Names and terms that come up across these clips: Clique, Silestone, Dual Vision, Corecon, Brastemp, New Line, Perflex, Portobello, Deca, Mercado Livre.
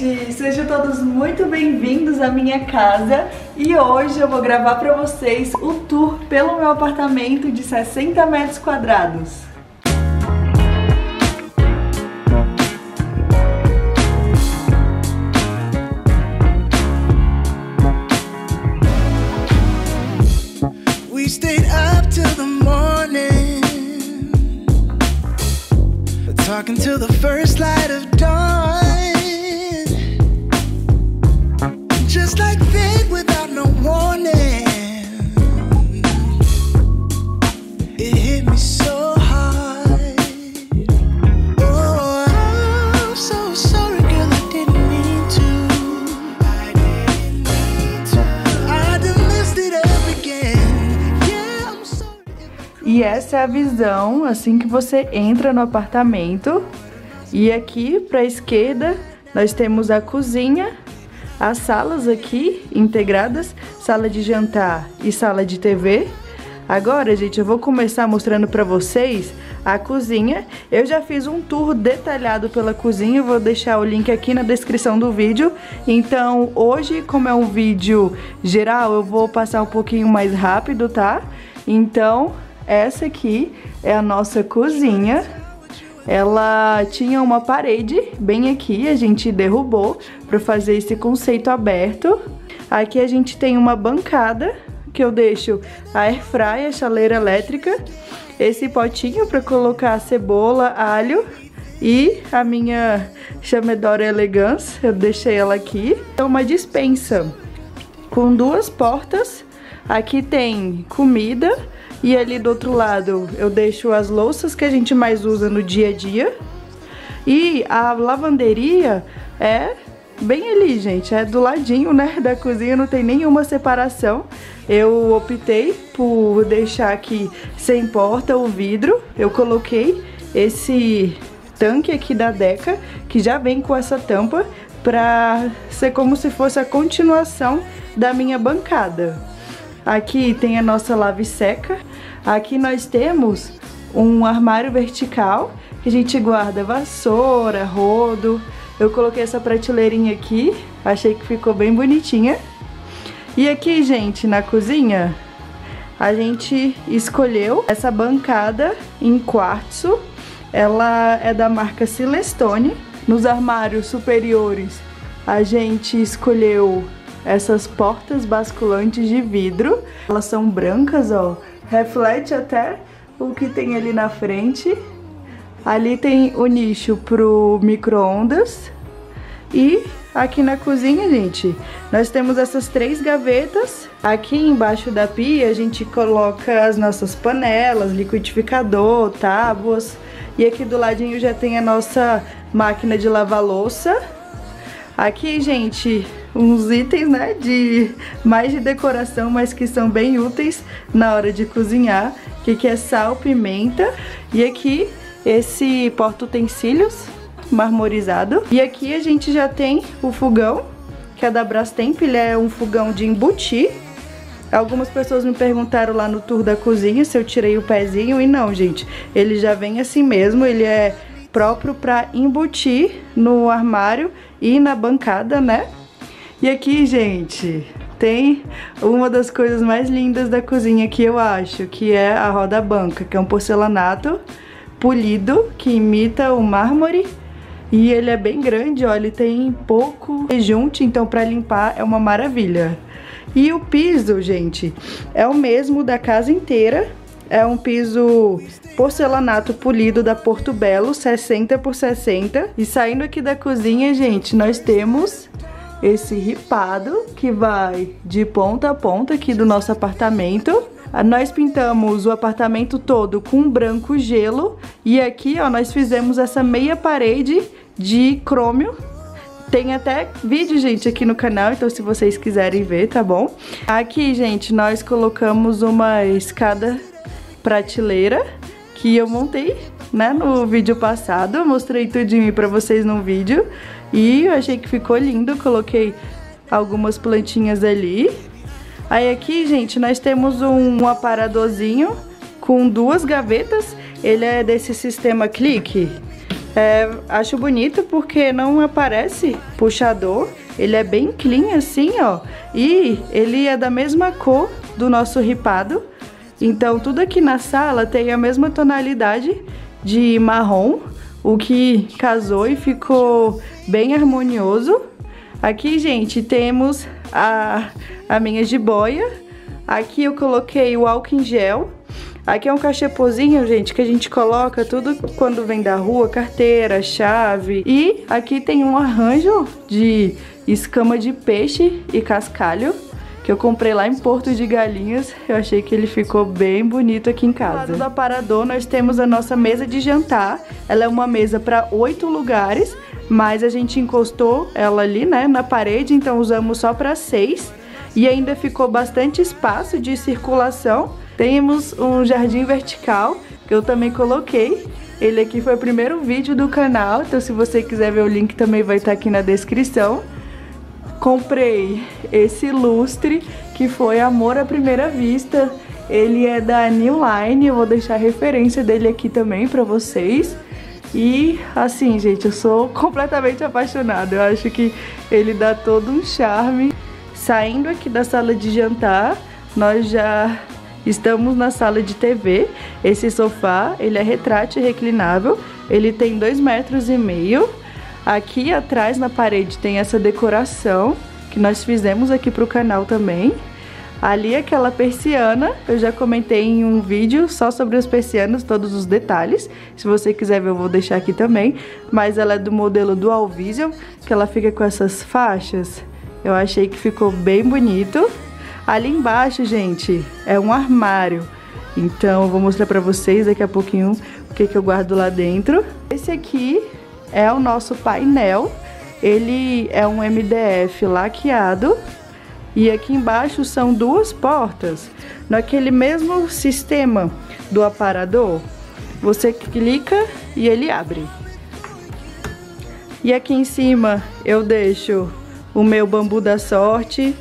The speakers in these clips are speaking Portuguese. gente! Sejam todos muito bem-vindos à minha casa e hoje eu vou gravar pra vocês o tour pelo meu apartamento de 60 metros quadrados. Until the first light of dawn, just like fate without no warning, it hit me so hard. Oh, I'm so sorry, girl, I didn't mean to. I'd have messed it up again. Yeah, I'm sorry. E essa é a visão assim que você entra no apartamento. E aqui para a esquerda nós temos a cozinha, as salas aqui integradas, sala de jantar e sala de TV. Agora, gente, eu vou começar mostrando para vocês a cozinha. Eu já fiz um tour detalhado pela cozinha, vou deixar o link aqui na descrição do vídeo. Então hoje, como é um vídeo geral, eu vou passar um pouquinho mais rápido, tá? Então essa aqui é a nossa cozinha. Ela tinha uma parede bem aqui, a gente derrubou para fazer esse conceito aberto. Aqui a gente tem uma bancada que eu deixo a airfryer, a chaleira elétrica, esse potinho para colocar cebola, alho e a minha chamedora elegance, eu deixei ela aqui. É uma despensa com duas portas, aqui tem comida. E ali do outro lado eu deixo as louças que a gente mais usa no dia a dia. E a lavanderia é bem ali, gente, é do ladinho, né, da cozinha, não tem nenhuma separação. Eu optei por deixar aqui sem porta o vidro. Eu coloquei esse tanque aqui da Deca, que já vem com essa tampa, pra ser como se fosse a continuação da minha bancada. Aqui tem a nossa lava e seca. Aqui nós temos um armário vertical que a gente guarda vassoura, rodo. Eu coloquei essa prateleirinha aqui, achei que ficou bem bonitinha. E aqui, gente, na cozinha, a gente escolheu essa bancada em quartzo. Ela é da marca Silestone. Nos armários superiores, a gente escolheu essas portas basculantes de vidro. Elas são brancas, ó, reflete até o que tem ali na frente. Ali tem o nicho pro micro-ondas. E aqui na cozinha, gente, nós temos essas três gavetas. Aqui embaixo da pia a gente coloca as nossas panelas, liquidificador, tábuas. E aqui do ladinho já tem a nossa máquina de lavar louça. Aqui, gente, uns itens, né, mais de decoração, mas que são bem úteis na hora de cozinhar, que é sal, pimenta. E aqui esse porta-utensílios marmorizado. E aqui a gente já tem o fogão, que é da Brastemp, ele é um fogão de embutir. Algumas pessoas me perguntaram lá no tour da cozinha se eu tirei o pezinho, e não, gente, ele já vem assim mesmo, ele é próprio para embutir no armário e na bancada, né? E aqui, gente, tem uma das coisas mais lindas da cozinha que eu acho, que é a roda banca, que é um porcelanato polido que imita o mármore. E ele é bem grande, ó, ele tem pouco rejunte, então para limpar é uma maravilha. E o piso, gente, é o mesmo da casa inteira. É um piso porcelanato polido da Portobello, 60x60. E saindo aqui da cozinha, gente, nós temos esse ripado que vai de ponta a ponta aqui do nosso apartamento. Nós pintamos o apartamento todo com branco gelo. E aqui, ó, nós fizemos essa meia parede de crômio. Tem até vídeo, gente, aqui no canal, então se vocês quiserem ver, tá bom? Aqui, gente, nós colocamos uma escada prateleira que eu montei, né, no vídeo passado. Eu mostrei tudinho pra vocês no vídeo e eu achei que ficou lindo, coloquei algumas plantinhas ali. Aí aqui, gente, nós temos um aparadorzinho com duas gavetas. Ele é desse sistema Clique, Acho bonito porque não aparece puxador. Ele é bem clean assim, ó. E ele é da mesma cor do nosso ripado. Então tudo aqui na sala tem a mesma tonalidade de marrom, o que casou e ficou bem harmonioso. Aqui, gente, temos a minha jiboia. Aqui eu coloquei o álcool em gel. Aqui é um cachepozinho, gente, que a gente coloca tudo quando vem da rua, carteira, chave. E aqui tem um arranjo de escama de peixe e cascalho, que eu comprei lá em Porto de Galinhas. Eu achei que ele ficou bem bonito aqui em casa. Do lado do aparador nós temos a nossa mesa de jantar. Ela é uma mesa para 8 lugares, mas a gente encostou ela ali, né, na parede, então usamos só para 6. E ainda ficou bastante espaço de circulação. Temos um jardim vertical, que eu também coloquei. Ele aqui foi o primeiro vídeo do canal, então se você quiser ver o link também vai estar aqui na descrição. Comprei esse lustre, que foi Amor à Primeira Vista. Ele é da New Line, eu vou deixar a referência dele aqui também pra vocês. E assim, gente, eu sou completamente apaixonada. Eu acho que ele dá todo um charme. Saindo aqui da sala de jantar, nós já... estamos na sala de TV. Esse sofá, ele é retrátil e reclinável. Ele tem 2,5 metros. Aqui atrás na parede tem essa decoração que nós fizemos aqui pro canal também. Ali aquela persiana, eu já comentei em um vídeo só sobre as persianas, todos os detalhes. Se você quiser ver, eu vou deixar aqui também. Mas ela é do modelo Dual Vision, que ela fica com essas faixas. Eu achei que ficou bem bonito. Ali embaixo, gente, é um armário. Então eu vou mostrar pra vocês daqui a pouquinho o que eu guardo lá dentro. Esse aqui é o nosso painel. Ele é um MDF laqueado. E aqui embaixo são 2 portas. Naquele mesmo sistema do aparador, você clica e ele abre. E aqui em cima eu deixo o meu bambu da sorte,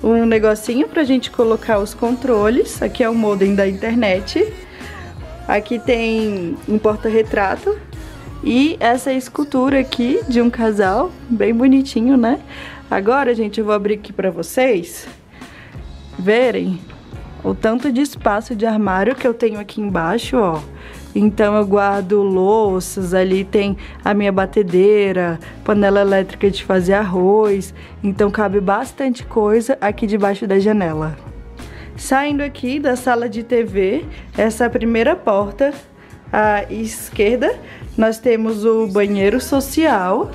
um negocinho pra gente colocar os controles. Aqui é o modem da internet. Aqui tem um porta-retrato. E essa escultura aqui de um casal, bem bonitinho, né? Agora, gente, eu vou abrir aqui pra vocês verem o tanto de espaço de armário que eu tenho aqui embaixo, ó. Então eu guardo louças, ali tem a minha batedeira, panela elétrica de fazer arroz. Então cabe bastante coisa aqui debaixo da janela. Saindo aqui da sala de TV, essa é a primeira porta à esquerda. Nós temos o banheiro social.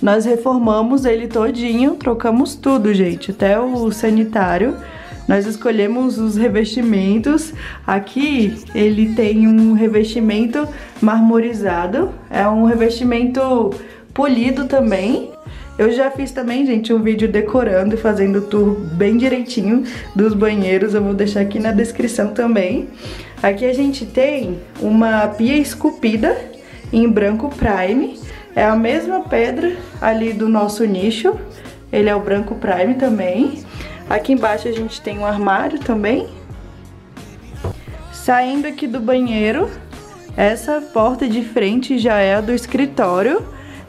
Nós reformamos ele todinho, trocamos tudo, gente, até o sanitário. Nós escolhemos os revestimentos. Aqui ele tem um revestimento marmorizado. É um revestimento polido também. Eu já fiz também, gente, um vídeo decorando e fazendo o tour bem direitinho dos banheiros. Eu vou deixar aqui na descrição também. Aqui a gente tem uma pia esculpida em branco prime. É a mesma pedra ali do nosso nicho. Ele é o branco prime também. Aqui embaixo a gente tem um armário também. Saindo aqui do banheiro, essa porta de frente já é a do escritório.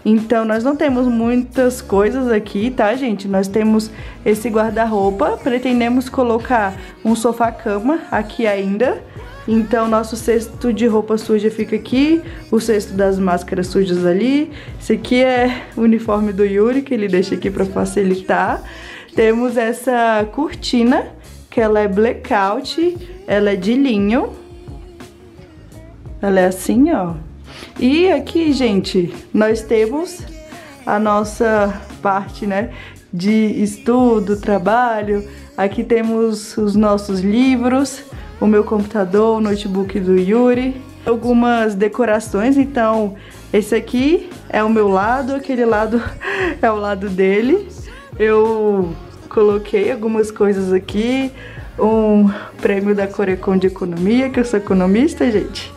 Então nós não temos muitas coisas aqui, tá, gente? Nós temos esse guarda-roupa, pretendemos colocar um sofá-cama aqui ainda. Então nosso cesto de roupa suja fica aqui, o cesto das máscaras sujas ali. Esse aqui é o uniforme do Yuri, que ele deixa aqui para facilitar. Temos essa cortina, que ela é blackout, ela é de linho. Ela é assim, ó. E aqui, gente, nós temos a nossa parte, né, de estudo, trabalho. Aqui temos os nossos livros, o meu computador, o notebook do Yuri. Algumas decorações, então esse aqui é o meu lado, aquele lado é o lado dele. Eu coloquei algumas coisas aqui, um prêmio da Corecon de economia, que eu sou economista, gente.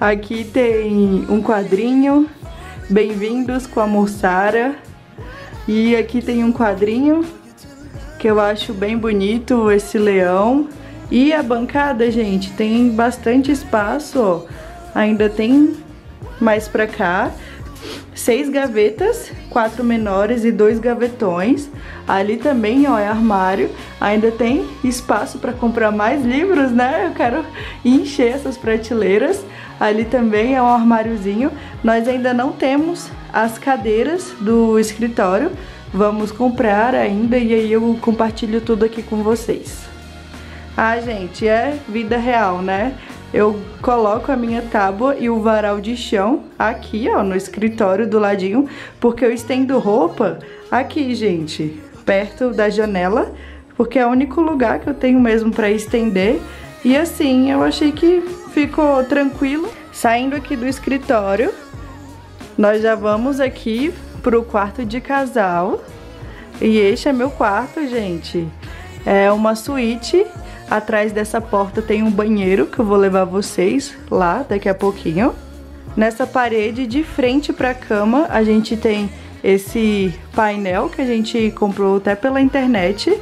Aqui tem um quadrinho, Bem-vindos com a Amor Sarah. E aqui tem um quadrinho que eu acho bem bonito, esse leão. E a bancada, gente, tem bastante espaço, ó. Ainda tem mais pra cá, 6 gavetas, 4 menores e 2 gavetões. Ali também, ó, é armário. Ainda tem espaço para comprar mais livros, né? Eu quero encher essas prateleiras. Ali também é um armáriozinho. Nós ainda não temos as cadeiras do escritório. Vamos comprar ainda e aí eu compartilho tudo aqui com vocês. Ah, gente, é vida real, né? Eu coloco a minha tábua e o varal de chão aqui, ó, no escritório do ladinho, porque eu estendo roupa aqui, gente, perto da janela, porque é o único lugar que eu tenho mesmo pra estender. E assim, eu achei que ficou tranquilo. Saindo aqui do escritório, nós já vamos aqui pro quarto de casal. E este é meu quarto, gente. É uma suíte. Atrás dessa porta tem um banheiro que eu vou levar vocês lá daqui a pouquinho. Nessa parede, de frente para a cama, a gente tem esse painel que a gente comprou até pela internet.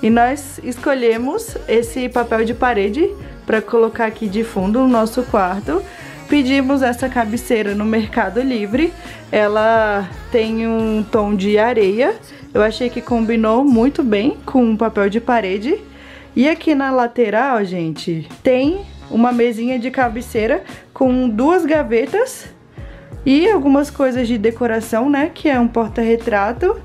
E nós escolhemos esse papel de parede para colocar aqui de fundo no nosso quarto. Pedimos essa cabeceira no Mercado Livre. Ela tem um tom de areia. Eu achei que combinou muito bem com o papel de parede. E aqui na lateral, gente, tem uma mesinha de cabeceira com 2 gavetas e algumas coisas de decoração, né, que é um porta-retrato.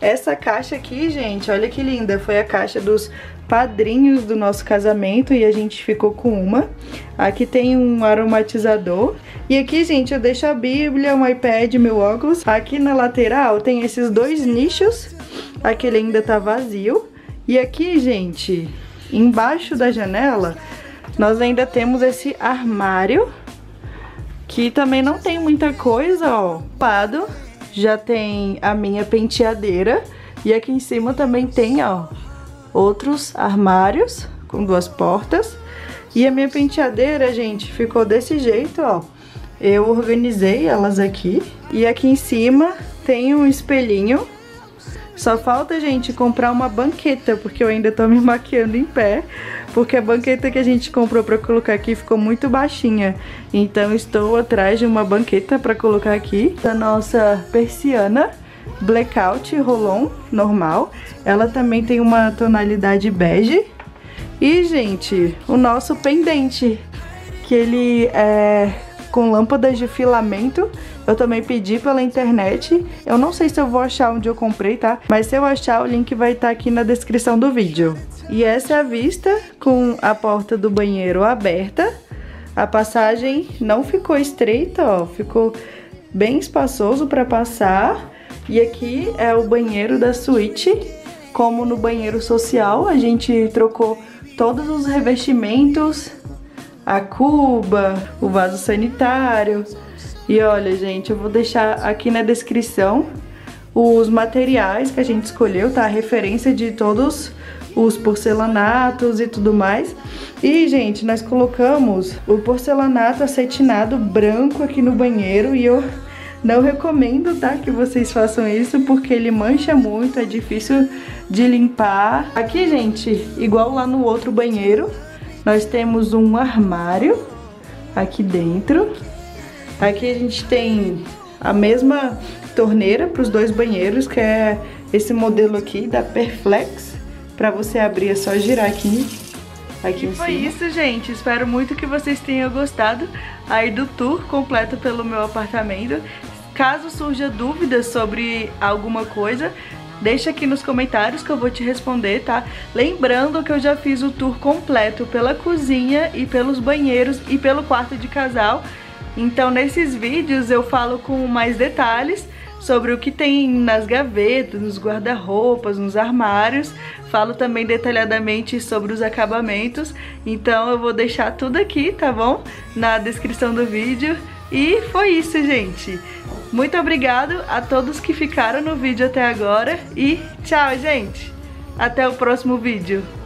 Essa caixa aqui, gente, olha que linda, foi a caixa dos padrinhos do nosso casamento e a gente ficou com uma. Aqui tem um aromatizador. E aqui, gente, eu deixo a Bíblia, um iPad, meu óculos. Aqui na lateral tem esses 2 nichos, aquele ainda tá vazio. E aqui, gente, embaixo da janela, nós ainda temos esse armário, que também não tem muita coisa, ó. Já tem a minha penteadeira. E aqui em cima também tem, ó, outros armários com 2 portas. E a minha penteadeira, gente, ficou desse jeito, ó. Eu organizei elas aqui. E aqui em cima tem um espelhinho. Só falta, gente, comprar uma banqueta, porque eu ainda tô me maquiando em pé, porque a banqueta que a gente comprou pra colocar aqui ficou muito baixinha. Então estou atrás de uma banqueta pra colocar aqui. A nossa persiana blackout roll-on normal. Ela também tem uma tonalidade bege. E, gente, o nosso pendente, que ele é com lâmpadas de filamento. Eu também pedi pela internet. Eu não sei se eu vou achar onde eu comprei, tá? Mas se eu achar, o link vai estar aqui na descrição do vídeo. E essa é a vista com a porta do banheiro aberta. A passagem não ficou estreita, ó. Ficou bem espaçoso para passar. E aqui é o banheiro da suíte. Como no banheiro social, a gente trocou todos os revestimentos. A cuba, o vaso sanitário. E olha, gente, eu vou deixar aqui na descrição os materiais que a gente escolheu, tá? A referência de todos os porcelanatos e tudo mais. E, gente, nós colocamos o porcelanato acetinado branco aqui no banheiro e eu não recomendo, tá, que vocês façam isso porque ele mancha muito, é difícil de limpar. Aqui, gente, igual lá no outro banheiro, nós temos um armário aqui dentro. Aqui a gente tem a mesma torneira para os 2 banheiros, que é esse modelo aqui da Perflex. Para você abrir é só girar aqui em cima. Foi isso, gente. Espero muito que vocês tenham gostado aí do tour completo pelo meu apartamento. Caso surja dúvidas sobre alguma coisa, deixa aqui nos comentários que eu vou te responder, tá? Lembrando que eu já fiz o tour completo pela cozinha e pelos banheiros e pelo quarto de casal. Então, nesses vídeos eu falo com mais detalhes sobre o que tem nas gavetas, nos guarda-roupas, nos armários. Falo também detalhadamente sobre os acabamentos. Então, eu vou deixar tudo aqui, tá bom? Na descrição do vídeo. E foi isso, gente. Muito obrigado a todos que ficaram no vídeo até agora. E tchau, gente. Até o próximo vídeo.